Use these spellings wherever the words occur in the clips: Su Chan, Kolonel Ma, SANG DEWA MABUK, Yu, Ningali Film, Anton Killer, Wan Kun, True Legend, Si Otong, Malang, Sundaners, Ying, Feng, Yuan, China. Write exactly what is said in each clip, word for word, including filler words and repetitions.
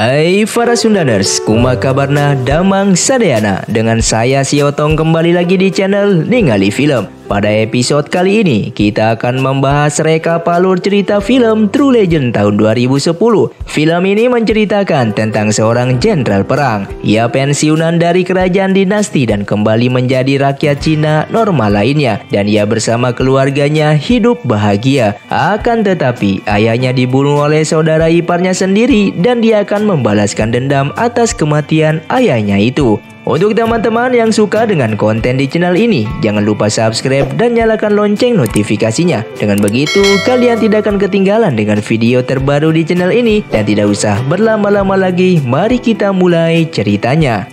Hai para Sundaners, kuma kabarna damang sadeana. Dengan saya Si Otong kembali lagi di channel Ningali Film. Pada episode kali ini kita akan membahas rekapalur cerita film True Legend tahun dua ribu sepuluh. Film ini menceritakan tentang seorang jenderal perang. Ia pensiunan dari kerajaan dinasti dan kembali menjadi rakyat Cina normal lainnya. Dan ia bersama keluarganya hidup bahagia. Akan tetapi ayahnya dibunuh oleh saudara iparnya sendiri dan dia akan membalaskan dendam atas kematian ayahnya itu. Untuk teman-teman yang suka dengan konten di channel ini, jangan lupa subscribe dan nyalakan lonceng notifikasinya. Dengan begitu, kalian tidak akan ketinggalan dengan video terbaru di channel ini. Dan tidak usah berlama-lama lagi, mari kita mulai ceritanya.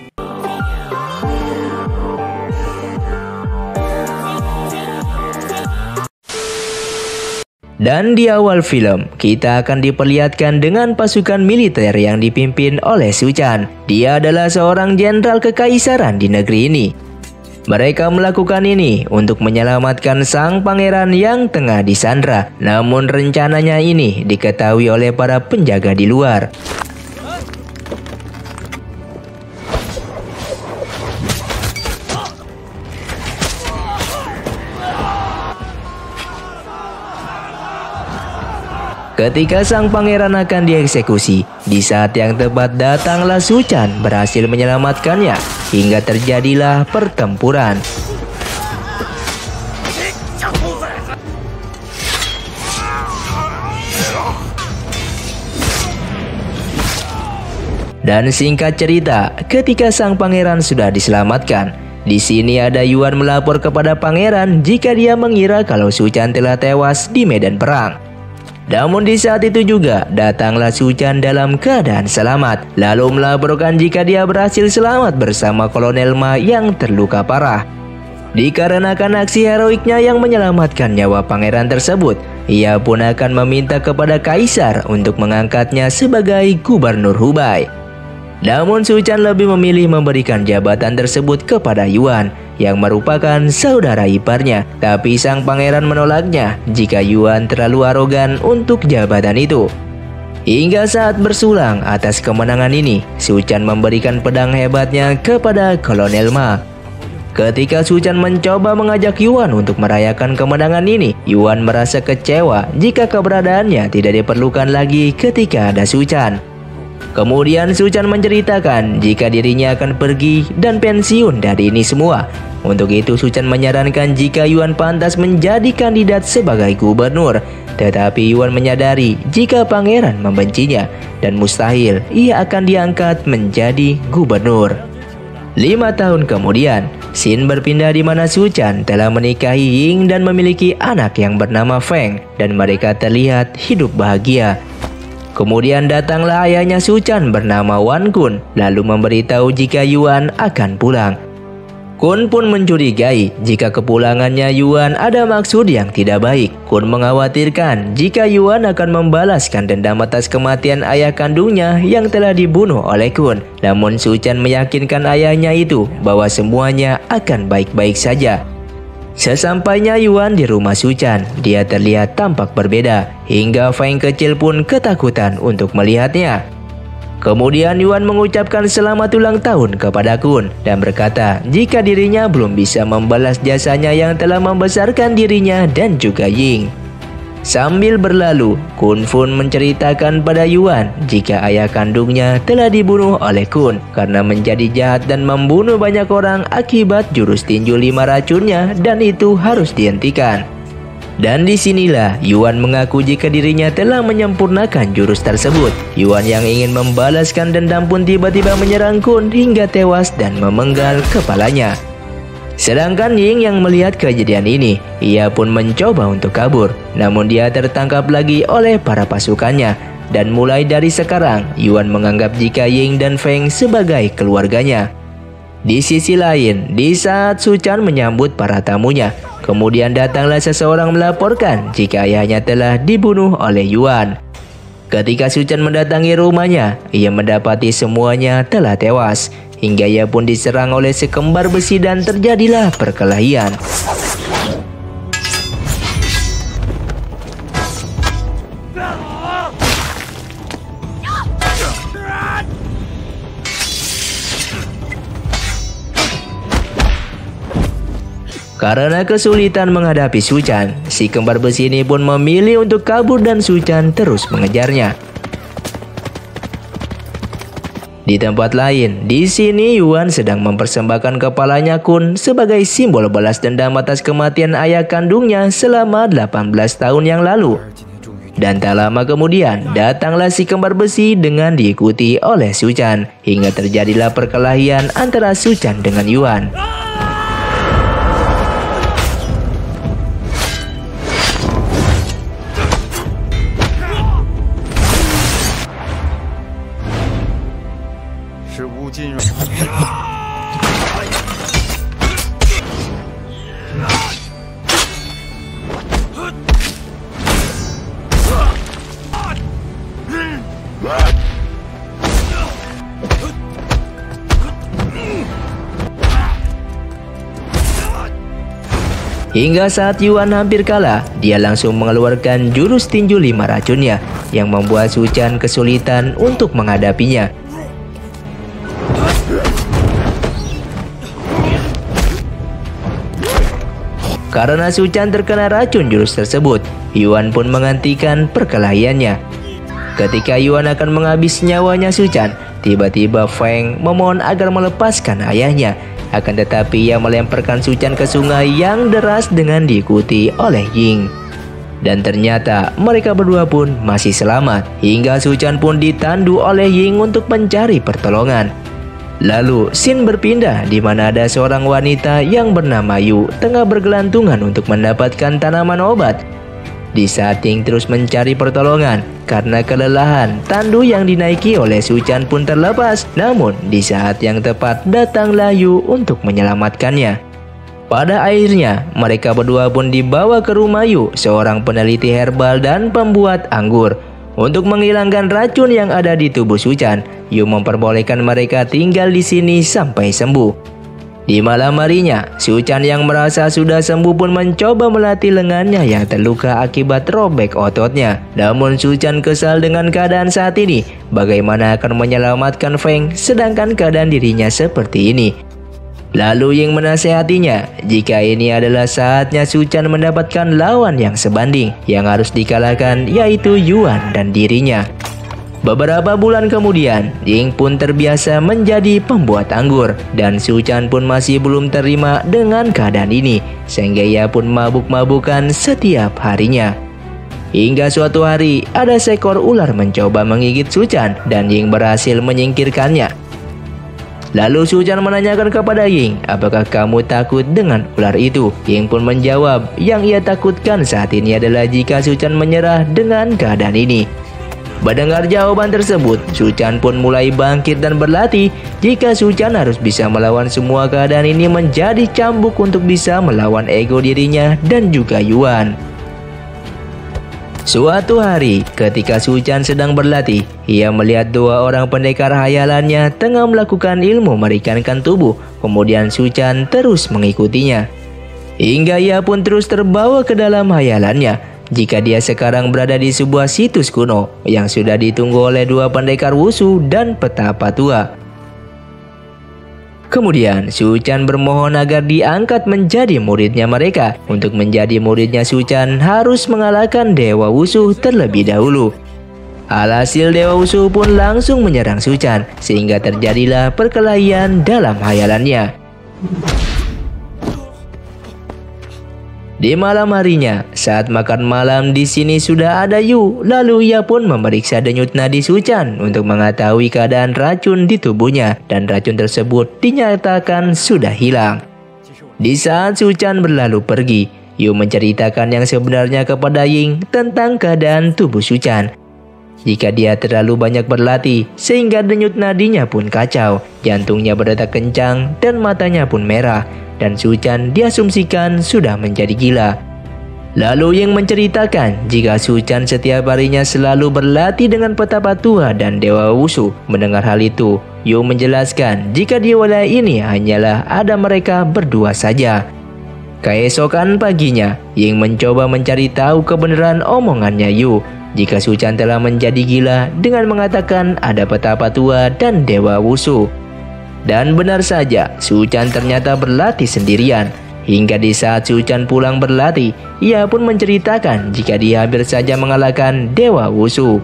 Dan di awal film, kita akan diperlihatkan dengan pasukan militer yang dipimpin oleh Su Chan. Dia adalah seorang jenderal kekaisaran di negeri ini. Mereka melakukan ini untuk menyelamatkan sang pangeran yang tengah disandra. Namun rencananya ini diketahui oleh para penjaga di luar. Ketika sang pangeran akan dieksekusi, di saat yang tepat datanglah Su Chan berhasil menyelamatkannya hingga terjadilah pertempuran. Dan singkat cerita, ketika sang pangeran sudah diselamatkan, di sini ada Yuan melapor kepada pangeran jika dia mengira kalau Su Chan telah tewas di medan perang. Namun di saat itu juga datanglah Su Chan dalam keadaan selamat, lalu melaporkan jika dia berhasil selamat bersama Kolonel Ma yang terluka parah. Dikarenakan aksi heroiknya yang menyelamatkan nyawa pangeran tersebut, ia pun akan meminta kepada kaisar untuk mengangkatnya sebagai gubernur Hubei. Namun Su Chan lebih memilih memberikan jabatan tersebut kepada Yuan yang merupakan saudara iparnya. Tapi sang pangeran menolaknya jika Yuan terlalu arogan untuk jabatan itu. Hingga saat bersulang atas kemenangan ini, Su Chan memberikan pedang hebatnya kepada Kolonel Ma. Ketika Su Chan mencoba mengajak Yuan untuk merayakan kemenangan ini, Yuan merasa kecewa jika keberadaannya tidak diperlukan lagi ketika ada Su Chan. Kemudian Su Chan menceritakan jika dirinya akan pergi dan pensiun dari ini semua. Untuk itu Su Chan menyarankan jika Yuan pantas menjadi kandidat sebagai gubernur. Tetapi Yuan menyadari jika pangeran membencinya dan mustahil ia akan diangkat menjadi gubernur. Lima tahun kemudian, scene berpindah di mana Su Chan telah menikahi Ying dan memiliki anak yang bernama Feng. Dan mereka terlihat hidup bahagia. Kemudian datanglah ayahnya Su Chan bernama Wan Kun, lalu memberitahu jika Yuan akan pulang. Kun pun mencurigai jika kepulangannya Yuan ada maksud yang tidak baik. Kun mengkhawatirkan jika Yuan akan membalaskan dendam atas kematian ayah kandungnya yang telah dibunuh oleh Kun. Namun Su Chan meyakinkan ayahnya itu bahwa semuanya akan baik-baik saja. Sesampainya Yuan di rumah Su Chan, dia terlihat tampak berbeda, hingga Feng kecil pun ketakutan untuk melihatnya. Kemudian Yuan mengucapkan selamat ulang tahun kepada Kun, dan berkata jika dirinya belum bisa membalas jasanya yang telah membesarkan dirinya dan juga Ying. Sambil berlalu, Kun Fun menceritakan pada Yuan jika ayah kandungnya telah dibunuh oleh Kun karena menjadi jahat dan membunuh banyak orang akibat jurus tinju lima racunnya dan itu harus dihentikan. Dan disinilah Yuan mengaku jika dirinya telah menyempurnakan jurus tersebut. Yuan yang ingin membalaskan dendam pun tiba-tiba menyerang Kun hingga tewas dan memenggal kepalanya. Sedangkan Ying yang melihat kejadian ini, ia pun mencoba untuk kabur. Namun dia tertangkap lagi oleh para pasukannya. Dan mulai dari sekarang, Yuan menganggap jika Ying dan Feng sebagai keluarganya. Di sisi lain, di saat Su Chan menyambut para tamunya, kemudian datanglah seseorang melaporkan jika ayahnya telah dibunuh oleh Yuan. Ketika Su Chan mendatangi rumahnya, ia mendapati semuanya telah tewas. Hingga ia pun diserang oleh sekembar besi dan terjadilah perkelahian. Karena kesulitan menghadapi Su Chan, si kembar besi ini pun memilih untuk kabur dan Su Chan terus mengejarnya. Di tempat lain, di sini Yuan sedang mempersembahkan kepalanya Kun sebagai simbol balas dendam atas kematian ayah kandungnya selama delapan belas tahun yang lalu. Dan tak lama kemudian, datanglah si kembar besi dengan diikuti oleh Su Chan, hingga terjadilah perkelahian antara Su Chan dengan Yuan. Hingga saat Yuan hampir kalah, dia langsung mengeluarkan jurus tinju lima racunnya yang membuat Su Chan kesulitan untuk menghadapinya. Karena Su Chan terkena racun jurus tersebut, Yuan pun menghentikan perkelahiannya. Ketika Yuan akan menghabisi nyawanya Su Chan, tiba-tiba Feng memohon agar melepaskan ayahnya. Akan tetapi ia melemparkan Su Chan ke sungai yang deras dengan diikuti oleh Ying. Dan ternyata mereka berdua pun masih selamat, hingga Su Chan pun ditandu oleh Ying untuk mencari pertolongan. Lalu, scene berpindah di mana ada seorang wanita yang bernama Yu tengah bergelantungan untuk mendapatkan tanaman obat. Di saat Ying terus mencari pertolongan, karena kelelahan, tandu yang dinaiki oleh Su Chan pun terlepas. Namun, di saat yang tepat datanglah Yu untuk menyelamatkannya. Pada akhirnya, mereka berdua pun dibawa ke rumah Yu, seorang peneliti herbal dan pembuat anggur. Untuk menghilangkan racun yang ada di tubuh Su Chan, Yu memperbolehkan mereka tinggal di sini sampai sembuh. Di malam harinya, Su Chan yang merasa sudah sembuh pun mencoba melatih lengannya yang terluka akibat robek ototnya. Namun Su Chan kesal dengan keadaan saat ini, bagaimana akan menyelamatkan Feng sedangkan keadaan dirinya seperti ini. Lalu Ying menasehatinya jika ini adalah saatnya Su Chan mendapatkan lawan yang sebanding yang harus dikalahkan, yaitu Yuan dan dirinya. Beberapa bulan kemudian, Ying pun terbiasa menjadi pembuat anggur dan Su Chan pun masih belum terima dengan keadaan ini, sehingga ia pun mabuk-mabukan setiap harinya. Hingga suatu hari, ada seekor ular mencoba menggigit Su Chan dan Ying berhasil menyingkirkannya. Lalu Su Chan menanyakan kepada Ying, apakah kamu takut dengan ular itu? Ying pun menjawab, yang ia takutkan saat ini adalah jika Su Chan menyerah dengan keadaan ini. Mendengar jawaban tersebut, Su Chan pun mulai bangkit dan berlatih. Jika Su Chan harus bisa melawan semua keadaan ini menjadi cambuk untuk bisa melawan ego dirinya dan juga Yuan. Suatu hari, ketika Su Chan sedang berlatih, ia melihat dua orang pendekar hayalannya tengah melakukan ilmu meringankan tubuh. Kemudian Su Chan terus mengikutinya, hingga ia pun terus terbawa ke dalam hayalannya. Jika dia sekarang berada di sebuah situs kuno yang sudah ditunggu oleh dua pendekar wushu dan petapa tua. Kemudian Su Chan bermohon agar diangkat menjadi muridnya mereka. Untuk menjadi muridnya Su Chan harus mengalahkan Dewa Wushu terlebih dahulu. Alhasil Dewa Wushu pun langsung menyerang Su Chan, sehingga terjadilah perkelahian dalam hayalannya. Di malam harinya, saat makan malam di sini sudah ada Yu. Lalu ia pun memeriksa denyut nadi Su Chan untuk mengetahui keadaan racun di tubuhnya, dan racun tersebut dinyatakan sudah hilang. Di saat Su Chan berlalu pergi, Yu menceritakan yang sebenarnya kepada Ying tentang keadaan tubuh Su Chan. Jika dia terlalu banyak berlatih, sehingga denyut nadinya pun kacau, jantungnya berdetak kencang dan matanya pun merah. Dan Su Chan diasumsikan sudah menjadi gila. Lalu Ying menceritakan jika Su Chan setiap harinya selalu berlatih dengan petapa tua dan Dewa Wushu. Mendengar hal itu, Yu menjelaskan jika di wilayah ini hanyalah ada mereka berdua saja. Keesokan paginya, Ying mencoba mencari tahu kebenaran omongannya Yu jika Su Chan telah menjadi gila dengan mengatakan ada petapa tua dan Dewa Wushu. Dan benar saja, Su Chan ternyata berlatih sendirian. Hingga di saat Su Chan pulang berlari, ia pun menceritakan jika dia hampir saja mengalahkan Dewa Wushu.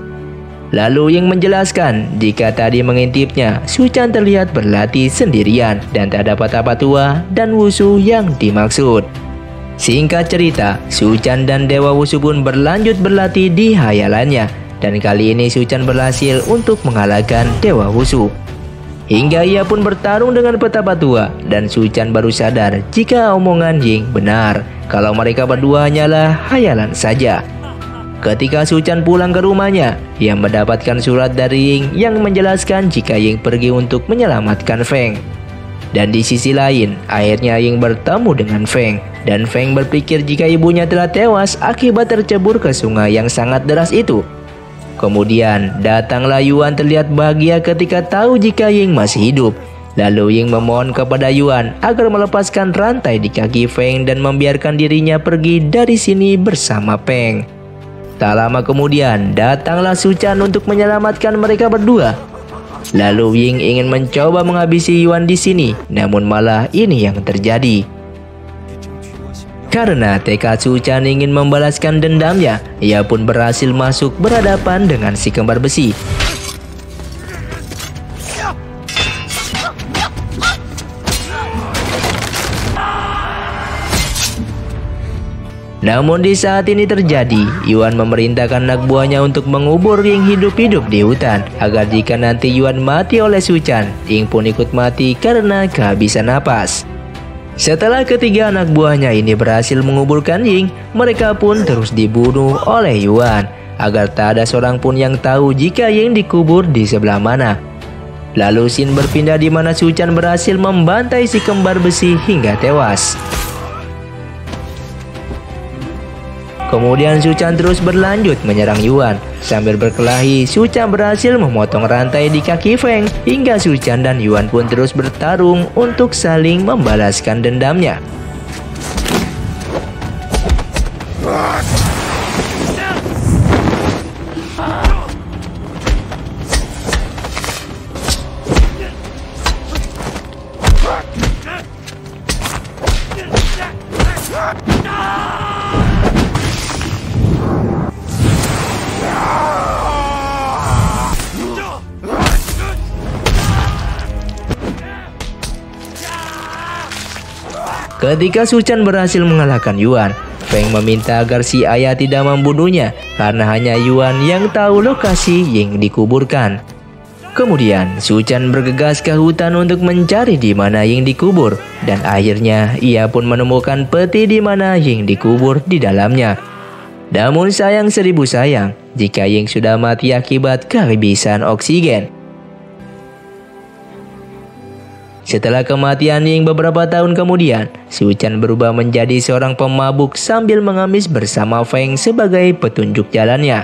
Lalu Ying menjelaskan jika tadi mengintipnya, Su Chan terlihat berlatih sendirian dan tak dapat apa tua dan Wushu yang dimaksud. Singkat cerita, Su Chan dan Dewa Wushu pun berlanjut berlatih di hayalannya, dan kali ini Su Chan berhasil untuk mengalahkan Dewa Wushu. Hingga ia pun bertarung dengan peta patua, dan Su Chan baru sadar jika omongan Ying benar, kalau mereka berdua hanyalah hayalan saja. Ketika Su Chan pulang ke rumahnya, ia mendapatkan surat dari Ying yang menjelaskan jika Ying pergi untuk menyelamatkan Feng. Dan di sisi lain, akhirnya Ying bertemu dengan Feng, dan Feng berpikir jika ibunya telah tewas akibat tercebur ke sungai yang sangat deras itu. Kemudian datanglah Yuan terlihat bahagia ketika tahu jika Ying masih hidup. Lalu Ying memohon kepada Yuan agar melepaskan rantai di kaki Feng dan membiarkan dirinya pergi dari sini bersama Feng. Tak lama kemudian datanglah Su Chan untuk menyelamatkan mereka berdua. Lalu Ying ingin mencoba menghabisi Yuan di sini, namun malah ini yang terjadi. Karena tekad Su Chan ingin membalaskan dendamnya, ia pun berhasil masuk berhadapan dengan si kembar besi. Namun di saat ini terjadi, Yuan memerintahkan anak buahnya untuk mengubur Ying hidup-hidup di hutan, agar jika nanti Yuan mati oleh Su Chan, Ying pun ikut mati karena kehabisan napas. Setelah ketiga anak buahnya ini berhasil menguburkan Ying, mereka pun terus dibunuh oleh Yuan, agar tak ada seorang pun yang tahu jika Ying dikubur di sebelah mana. Lalu scene berpindah di mana Su Chan berhasil membantai si kembar besi hingga tewas. Kemudian Su Chan terus berlanjut menyerang Yuan. Sambil berkelahi, Su Chan berhasil memotong rantai di kaki Feng hingga Su Chan dan Yuan pun terus bertarung untuk saling membalaskan dendamnya. Ketika Su Chan berhasil mengalahkan Yuan, Feng meminta agar si ayah tidak membunuhnya karena hanya Yuan yang tahu lokasi Ying dikuburkan. Kemudian Su Chan bergegas ke hutan untuk mencari di mana Ying dikubur, dan akhirnya ia pun menemukan peti di mana Ying dikubur di dalamnya. Namun sayang seribu sayang, jika Ying sudah mati akibat kehabisan oksigen. Setelah kematian Ying beberapa tahun kemudian, Su Chan berubah menjadi seorang pemabuk sambil mengemis bersama Feng sebagai petunjuk jalannya.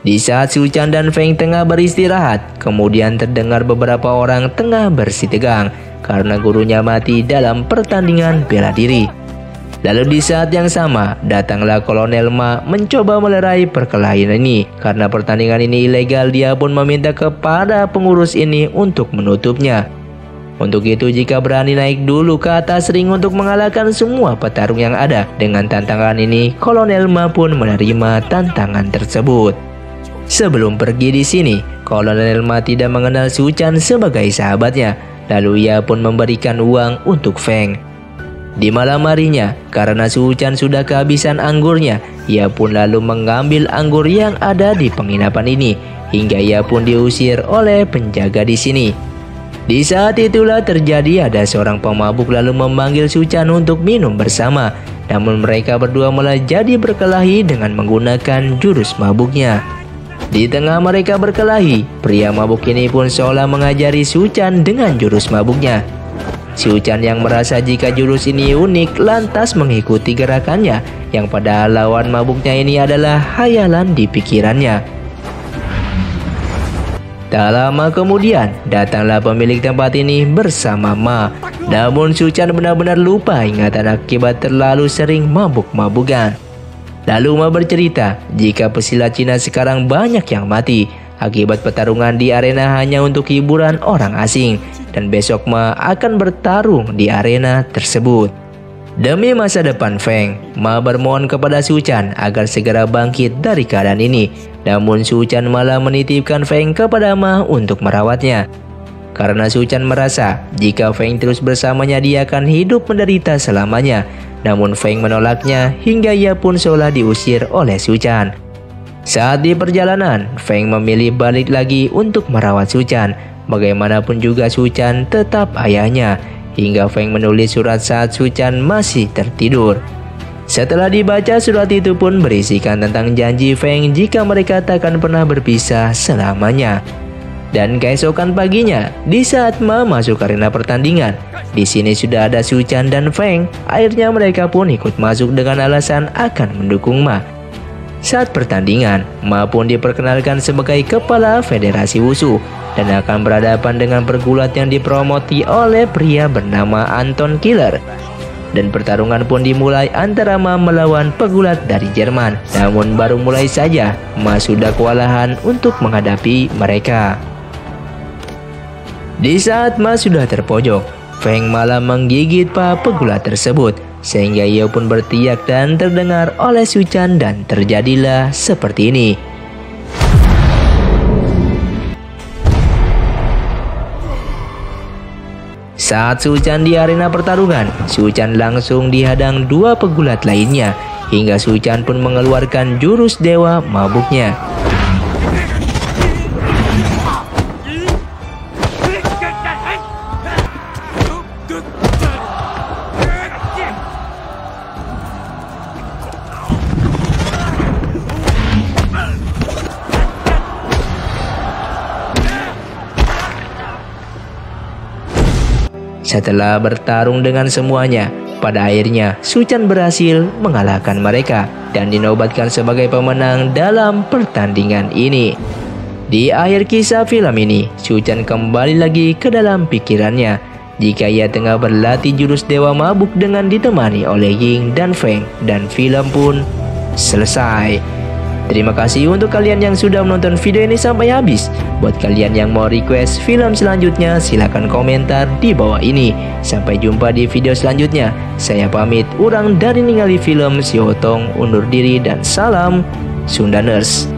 Di saat Su Chan dan Feng tengah beristirahat, kemudian terdengar beberapa orang tengah bersitegang karena gurunya mati dalam pertandingan bela diri. Lalu di saat yang sama, datanglah Kolonel Ma mencoba melerai perkelahian ini. Karena pertandingan ini ilegal, dia pun meminta kepada pengurus ini untuk menutupnya. Untuk itu jika berani naik dulu ke atas ring untuk mengalahkan semua petarung yang ada. Dengan tantangan ini, Kolonel Ma pun menerima tantangan tersebut. Sebelum pergi di sini, Kolonel Ma tidak mengenal Su Chan sebagai sahabatnya. Lalu ia pun memberikan uang untuk Feng. Di malam harinya, karena Su Chan sudah kehabisan anggurnya, ia pun lalu mengambil anggur yang ada di penginapan ini. Hingga ia pun diusir oleh penjaga di sini. Di saat itulah terjadi ada seorang pemabuk lalu memanggil Su Chan untuk minum bersama. Namun mereka berdua malah jadi berkelahi dengan menggunakan jurus mabuknya. Di tengah mereka berkelahi, pria mabuk ini pun seolah mengajari Su Chan dengan jurus mabuknya. Su Chan yang merasa jika jurus ini unik lantas mengikuti gerakannya, yang padahal lawan mabuknya ini adalah hayalan di pikirannya. Tak lama kemudian, datanglah pemilik tempat ini bersama Ma. Namun Su Chan benar-benar lupa ingatan akibat terlalu sering mabuk-mabukan. Lalu Ma bercerita jika pesilat Cina sekarang banyak yang mati akibat pertarungan di arena hanya untuk hiburan orang asing. Dan besok Ma akan bertarung di arena tersebut. Demi masa depan Feng, Ma bermohon kepada Su Chan agar segera bangkit dari keadaan ini. Namun Su Chan malah menitipkan Feng kepada Ma untuk merawatnya. Karena Su Chan merasa jika Feng terus bersamanya dia akan hidup menderita selamanya. Namun Feng menolaknya hingga ia pun seolah diusir oleh Su Chan. Saat di perjalanan, Feng memilih balik lagi untuk merawat Su Chan. Bagaimanapun juga Su Chan tetap ayahnya, hingga Feng menulis surat saat Su Chan masih tertidur. Setelah dibaca, surat itu pun berisikan tentang janji Feng jika mereka takkan pernah berpisah selamanya. Dan keesokan paginya, di saat Ma masuk arena pertandingan, di sini sudah ada Su Chan dan Feng. Akhirnya mereka pun ikut masuk dengan alasan akan mendukung Ma. Saat pertandingan, Ma pun diperkenalkan sebagai kepala Federasi Wushu dan akan berhadapan dengan pergulat yang dipromoti oleh pria bernama Anton Killer. Dan pertarungan pun dimulai antara Ma melawan pegulat dari Jerman. Namun baru mulai saja, Ma sudah kewalahan untuk menghadapi mereka. Di saat Ma sudah terpojok, Feng malah menggigit paha pegulat tersebut, sehingga ia pun berteriak dan terdengar oleh Su Chan dan terjadilah seperti ini. Saat Su Chan di arena pertarungan, Su Chan langsung dihadang dua pegulat lainnya, hingga Su Chan pun mengeluarkan jurus dewa mabuknya. Setelah bertarung dengan semuanya, pada akhirnya Su Chan berhasil mengalahkan mereka dan dinobatkan sebagai pemenang dalam pertandingan ini. Di akhir kisah film ini, Su Chan kembali lagi ke dalam pikirannya jika ia tengah berlatih jurus dewa mabuk dengan ditemani oleh Ying dan Feng, dan film pun selesai. Terima kasih untuk kalian yang sudah menonton video ini sampai habis. Buat kalian yang mau request film selanjutnya, silahkan komentar di bawah ini. Sampai jumpa di video selanjutnya. Saya pamit, urang dari Ningali Film, Si Otong undur diri dan salam Sundaners.